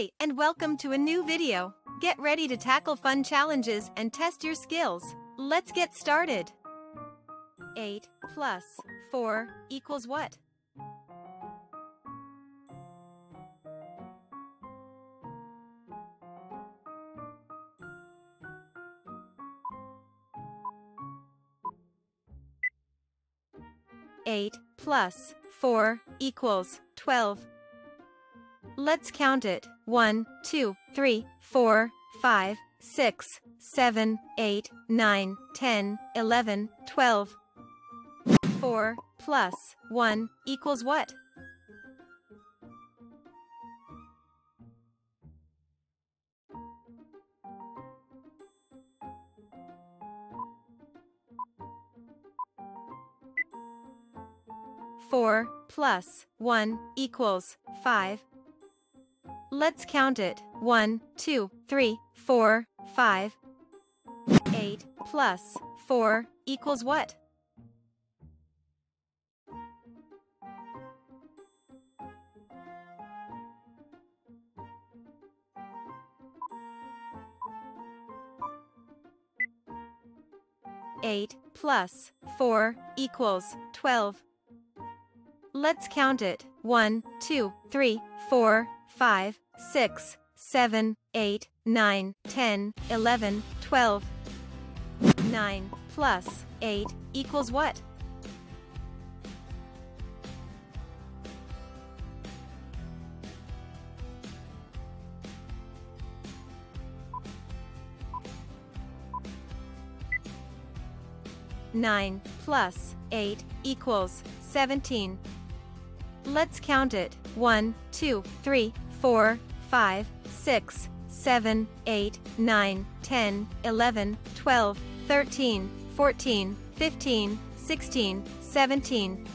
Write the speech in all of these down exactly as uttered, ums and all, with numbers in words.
Hi, and welcome to a new video. Get ready to tackle fun challenges and test your skills. Let's get started. eight plus four equals what? eight plus four equals twelve. Let's count it. one, two, three, four, five, six, seven, eight, nine, ten, eleven, twelve. four plus one equals what? four plus one equals five. Let's count it. one, two, three, four, five. eight plus four equals what? eight plus four equals twelve. Let's count it. one, two, three, four, five, six, seven, eight, nine, ten, eleven, twelve. nine plus eight equals what? nine plus eight equals seventeen. Let's count it. one, two, three, four, five, six, seven, eight, nine, ten, eleven, twelve, thirteen, fourteen, fifteen, sixteen, seventeen.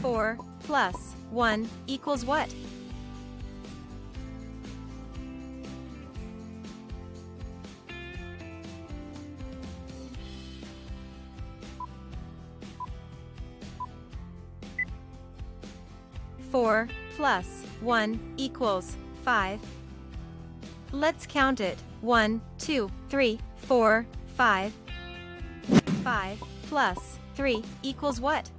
four plus one equals what? four plus one equals five. Let's count it. one, two, three, four, five. five plus three equals what?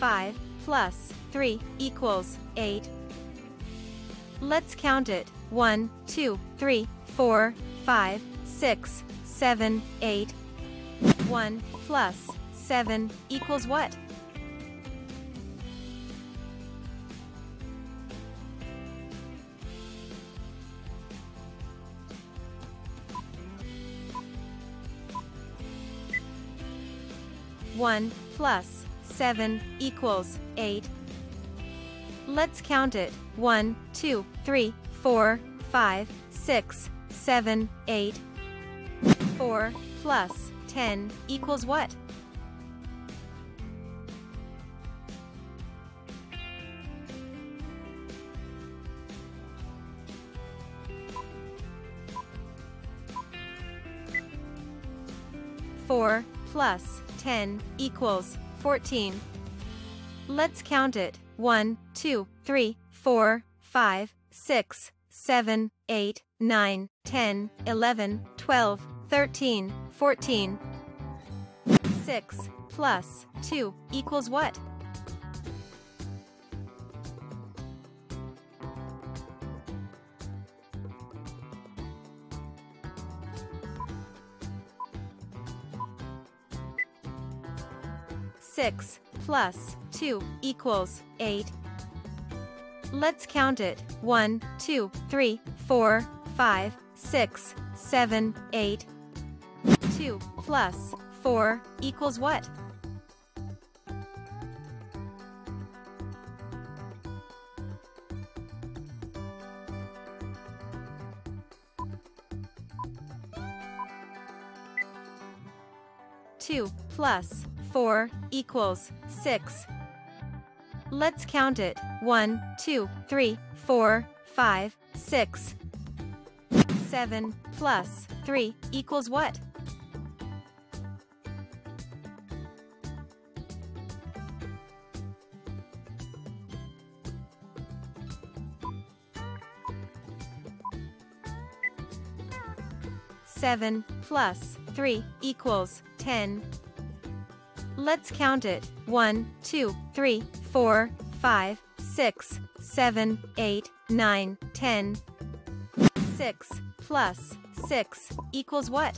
five plus three equals eight. Let's count it. one, two, three, four, five, six, seven, eight. one plus seven equals what? one plus seven equals eight. Let's count it. one, two, three, four, five, six, seven, eight. four plus ten equals what? four plus ten equals fourteen. Let's count it. one, two, three, four, five, six, seven, eight, nine, ten, eleven, twelve, thirteen, fourteen. six plus two equals what? six plus two equals eight. Let's count it. one, two, three, four, five, six, seven, eight. two plus four equals what? two plus four equals six. Let's count it. one, two, three, four, five, six. seven plus three equals what? seven plus three equals ten. Let's count it. one, two, three, four, five, six, seven, eight, nine, ten. six plus six equals what?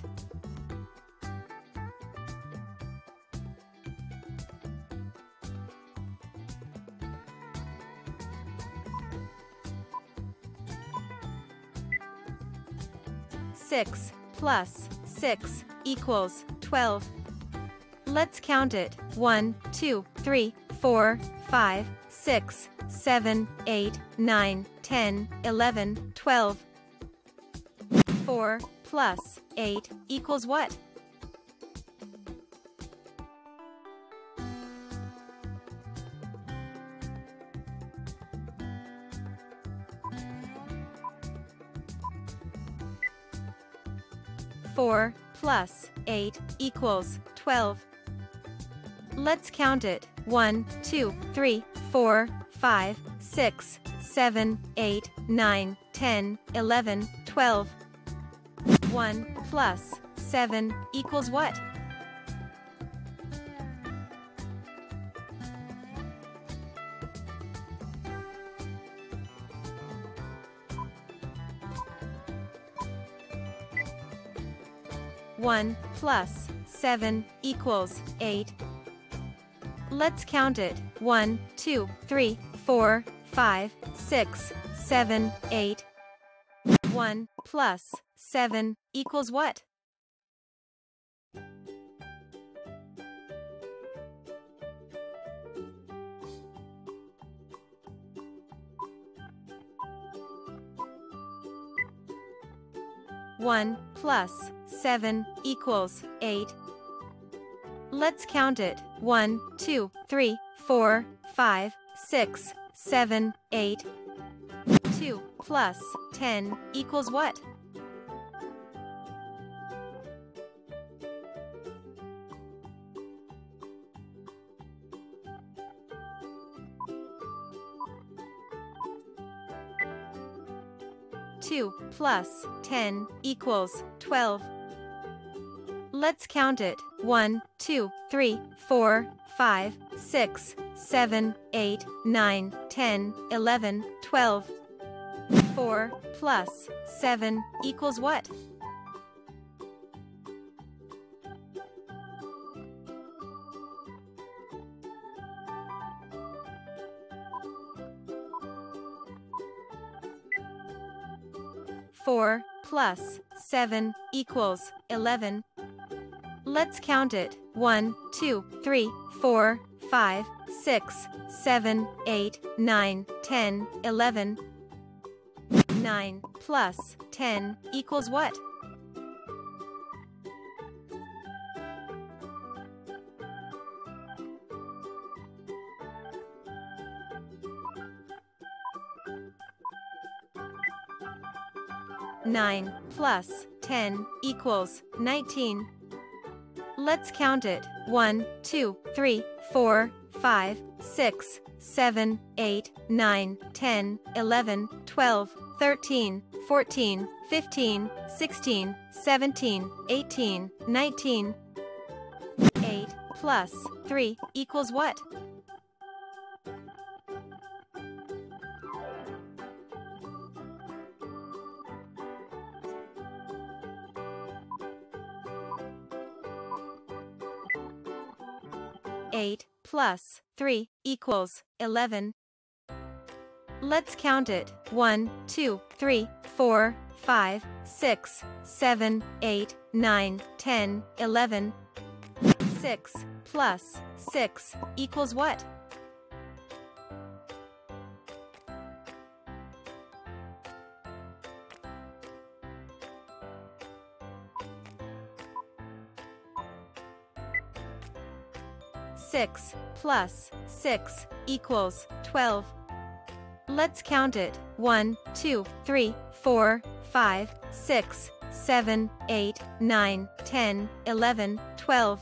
six plus six equals twelve. Let's count it. one, two, three, four, five, six, seven, eight, nine, ten, eleven, twelve. four plus eight equals what? four plus eight equals twelve. Let's count it. one, two, three, four, five, six, seven, eight, nine, ten, eleven, twelve. one plus seven equals what? one plus seven equals eight. Let's count it. one, two, three, four, five, six, seven, eight. one plus seven equals what? one plus seven equals eight. Let's count it. one, two, three, four, five, six, seven, eight. two plus ten equals what? two plus ten equals twelve. Let's count it. one, two, three, four, five, six, seven, eight, nine, ten, eleven, twelve. four plus seven equals what? four plus seven equals eleven. Let's count it. one, two, three, four, five, six, seven, eight, nine, ten, eleven. nine plus ten equals what? nine plus ten equals nineteen. Let's count it. one, two, three, four, five, six, seven, eight, nine, ten, eleven, twelve, thirteen, fourteen, fifteen, sixteen, seventeen, eighteen, nineteen. eight plus three equals what? eight plus three equals eleven. Let's count it. one, two, three, four, five, six, seven, eight, nine, ten, eleven. six plus six equals what? six plus six equals twelve. Let's count it. 1, 2, 3, 4, five, six, seven, eight, nine, ten, eleven, twelve,